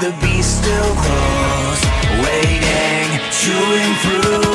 the beast still calls, waiting, chewing through.